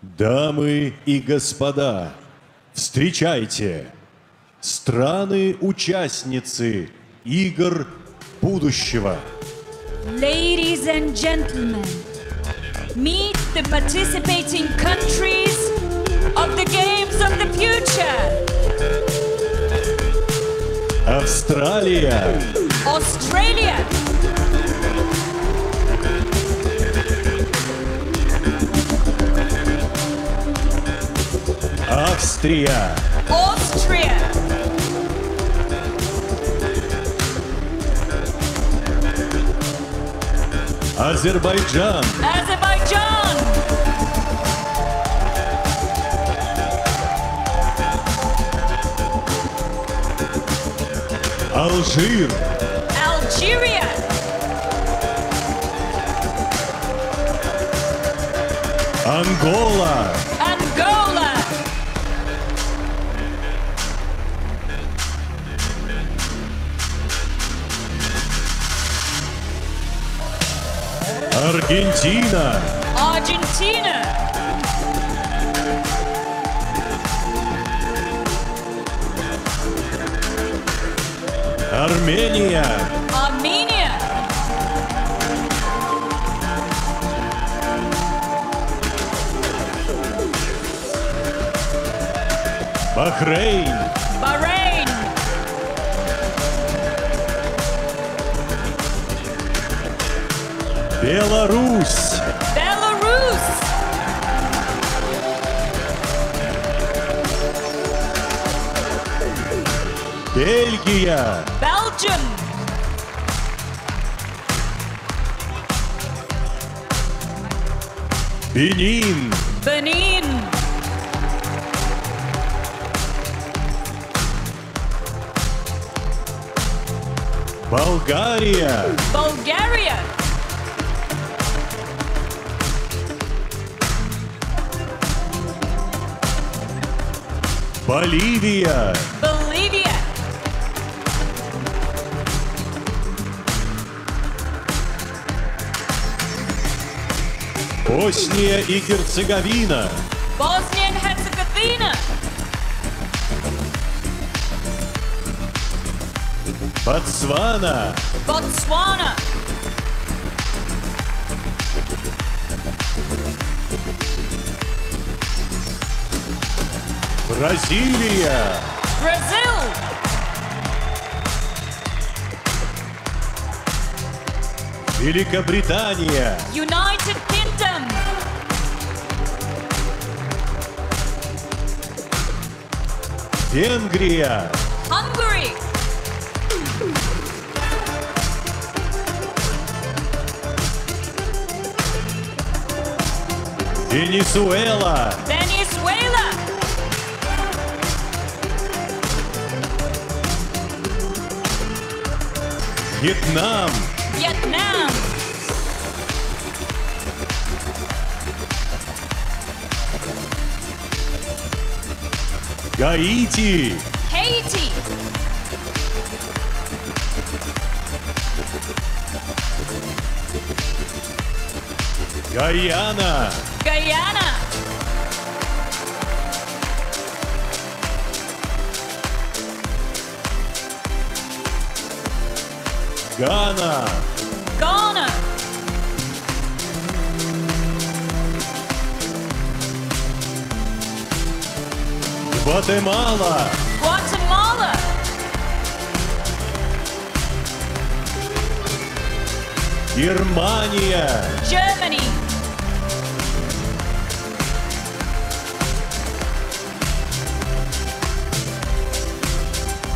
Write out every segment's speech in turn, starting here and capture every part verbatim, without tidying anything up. Дамы и господа, встречайте страны-участницы игр будущего. Ladies and gentlemen, meet the participating countries of the games of the future. Австралия. Australia. Австрия. Austria. Азербайджан. Азербайджан. Алжир. Algeria. Ангола. Ангола. Аргентина. Аргентина. Армения. Армения. Бахрейн. Бахрейн. Беларусь. Беларусь. Бельгия. Belgium. Benin. Benin. Bulgaria. Bulgaria. Bolivia. Босния и Герцеговина. Босния и Герцеговина. Ботсвана. Ботсвана. Бразилия. Бразил. Великобритания. United Kingdom. Венгрия. Hungary. Венесуэла. Венесуэла. Вьетнам. Вьетнам. Гаити. Хаити. Гайана. Гайана. Гана. Гана. Гватемала. Гватемала. Германия. Germany.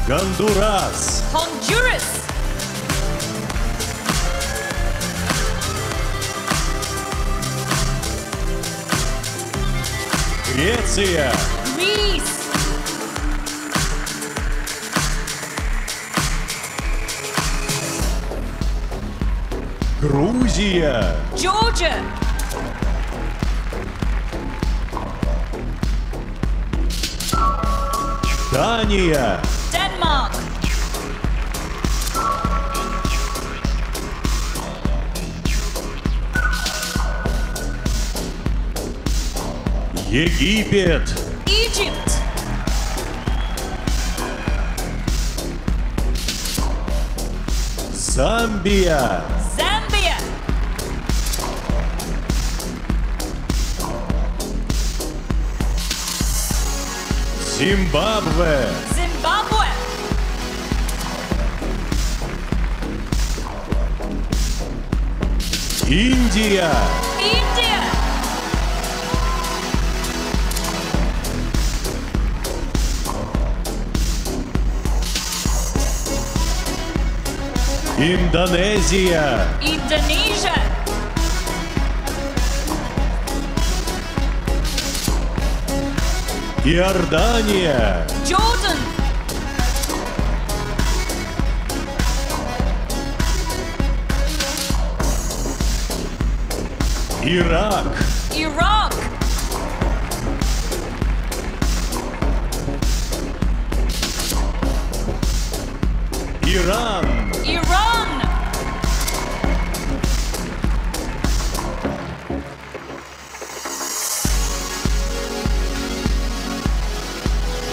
Гондурас. Honduras. Греция. Greece. Грузия. Georgia. Дания. Denmark. Египет. Egypt. Замбия. Замбия. Зимбабве. Зимбабве. Индия. Индия. Индонезия. Индонезия. Иордания. Джордан. Ирак. Ирак. Иран. Иран.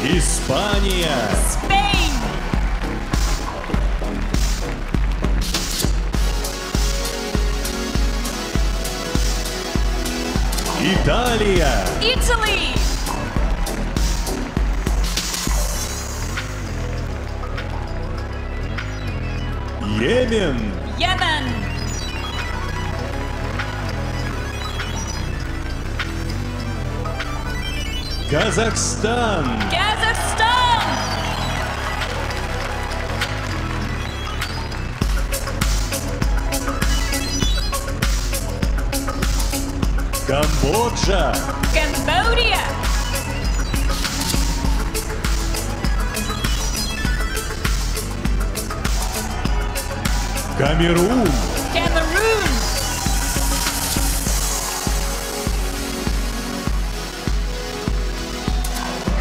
Испания. Spain. Италия. Italy. Йемен. Йемен. Казахстан. Казахстан. Камбоджа. Камбоджа. Камерун. Камерун.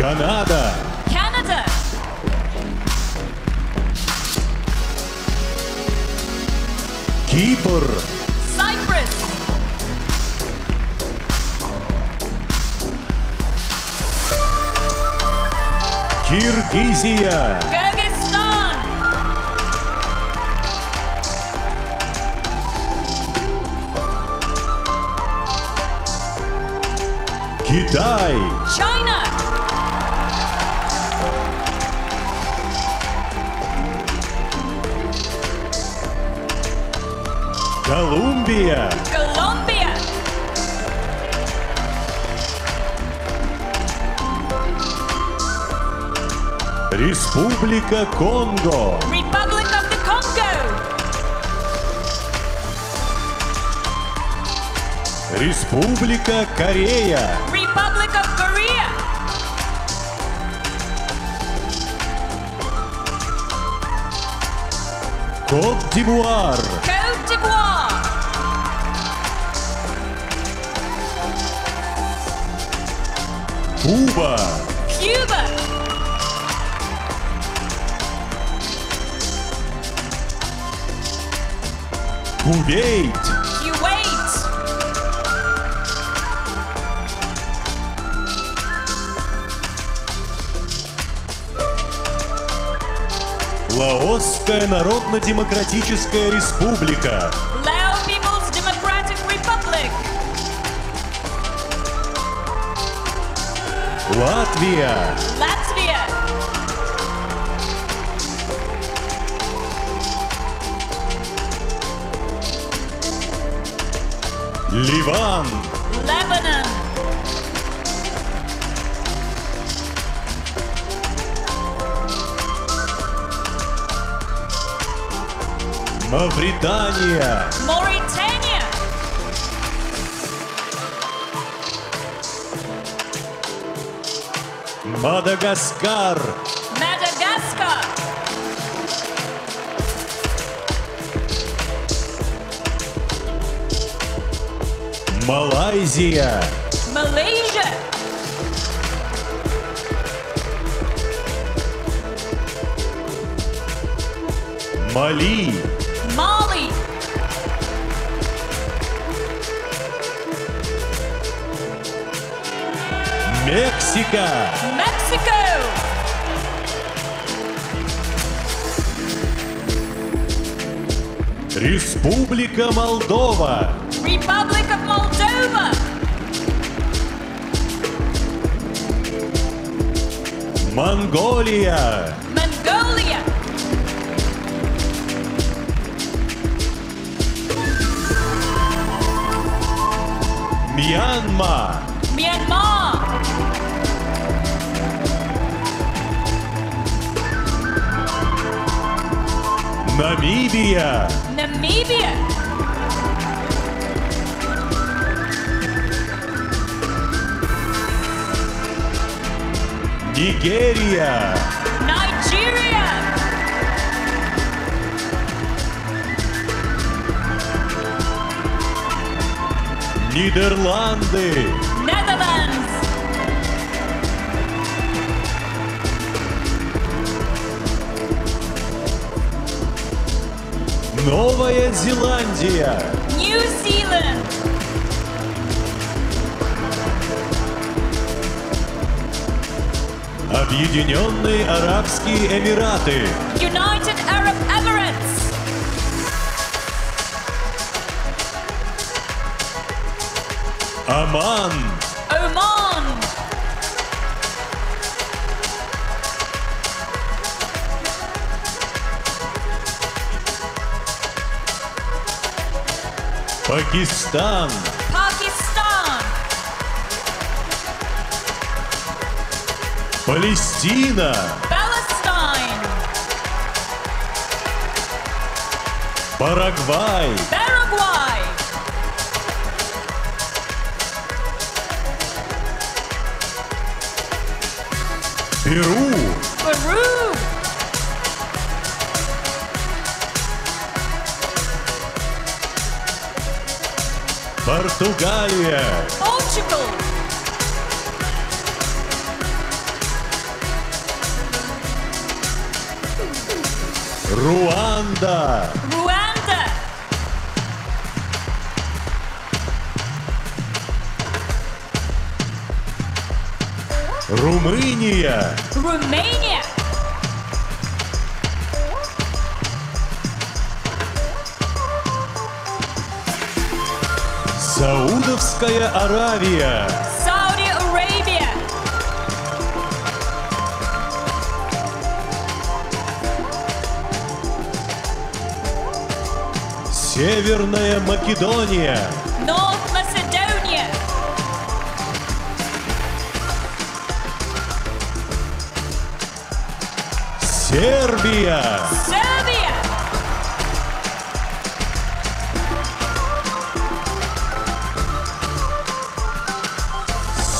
Канада. Канада. Кипр. Cyprus. Киргизия. Кыргызстан. Китай. China. Колумбия. Колумбия. Республика Конго. Republic of the Congo. Республика Корея. Republic of Korea. Кот-д'Ивуар. Кот-д'Ивуар. Куба. Куба. Кувейт. Кувейт. Лаосская народно-демократическая республика. Латвия. Латвия. Ливан. Лебанон. Мавритания. Мавритания. Мадагаскар. Мадагаскар. Малайзия. Малайзия. Мали. Мали. Мексика. Mexico. Республика Молдова. Republic of Moldova. Монголия. Mongolia. Мьянма. Myanmar. Намибия. Namibia. Nigeria. Nigeria. Нидерланды. Netherlands. Новая Зеландия. New Zealand. Объединенные Арабские Эмираты. United Arab Emirates. Оман. Oman. Пакистан. Пакистан. Палестина. Palestine. Парагвай. Парагвай. Перу. Перу. Португалия. Portugal. Руанда. Руанда. Румыния. Румыния. Саудовская Аравия. Saudi Arabia. Северная Македония. North Macedonia. Сербия. Сербия.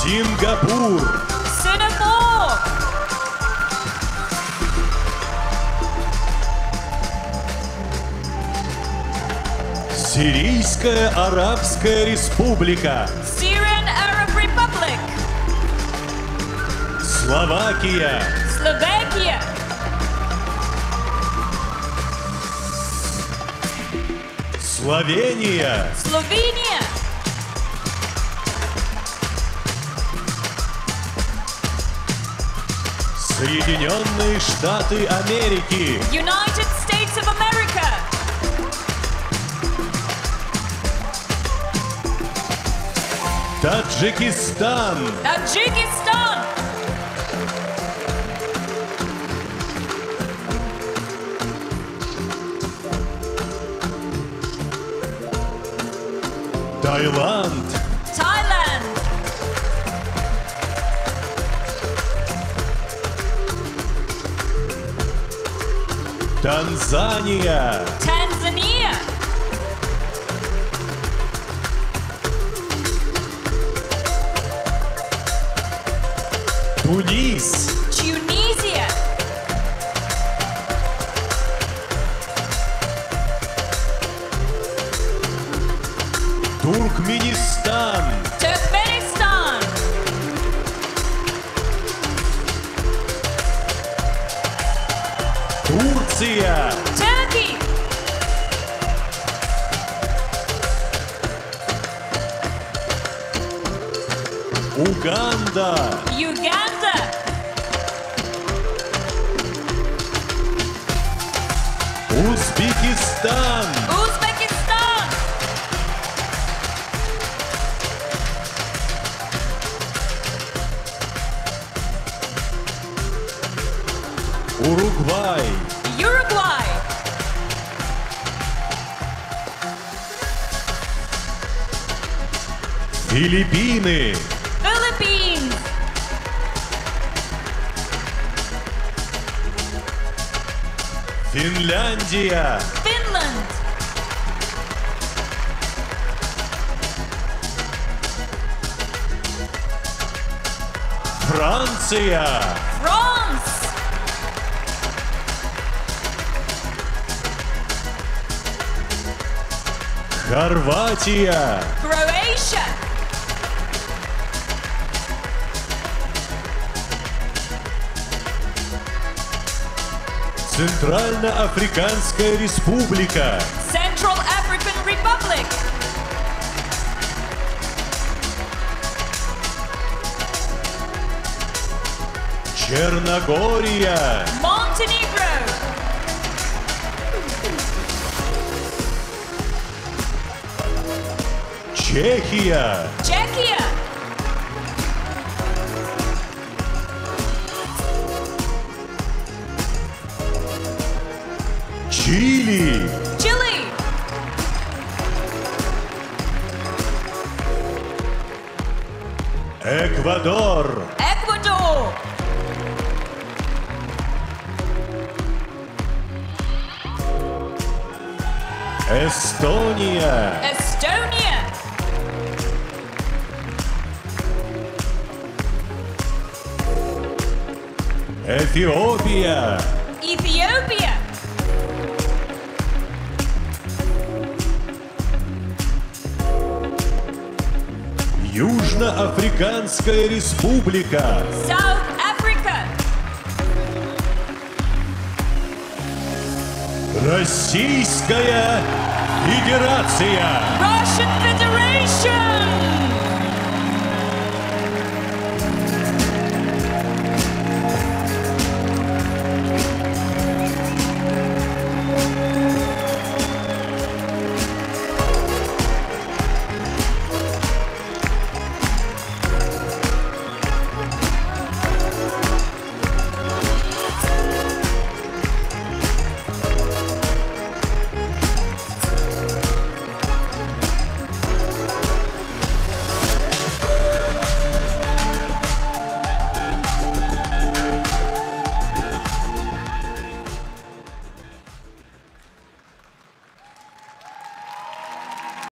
Сингапур. Сингапур. Сирийская Арабская Республика. Syrian Arab Republic. Словакия. Словакия. Словения. Словения. Соединенные Штаты Америки. United States of America. Таджикистан. Таджикистан. Таиланд. Танзания. Танзания. Тунис. Тунисия. Туркменистан. Туркменистан. Турция. Turkey. Юганда. Юганда. Узбекистан. Узбекистан. Уругвай. Уругвай. Филиппины. Филиппины. Финляндия. Финлянд. Франция. Франс. Хорватия. Croatia. Центральноафриканская республика. Central African Republic. Черногория. Монтенегро. Чехия. Чехия. Чили. Чили. Эквадор. Эквадор. Эстония. Эстония. Эфиопия. Эфиопия. Южноафриканская республика. South Africa. Российская Федерация. Russian Federation.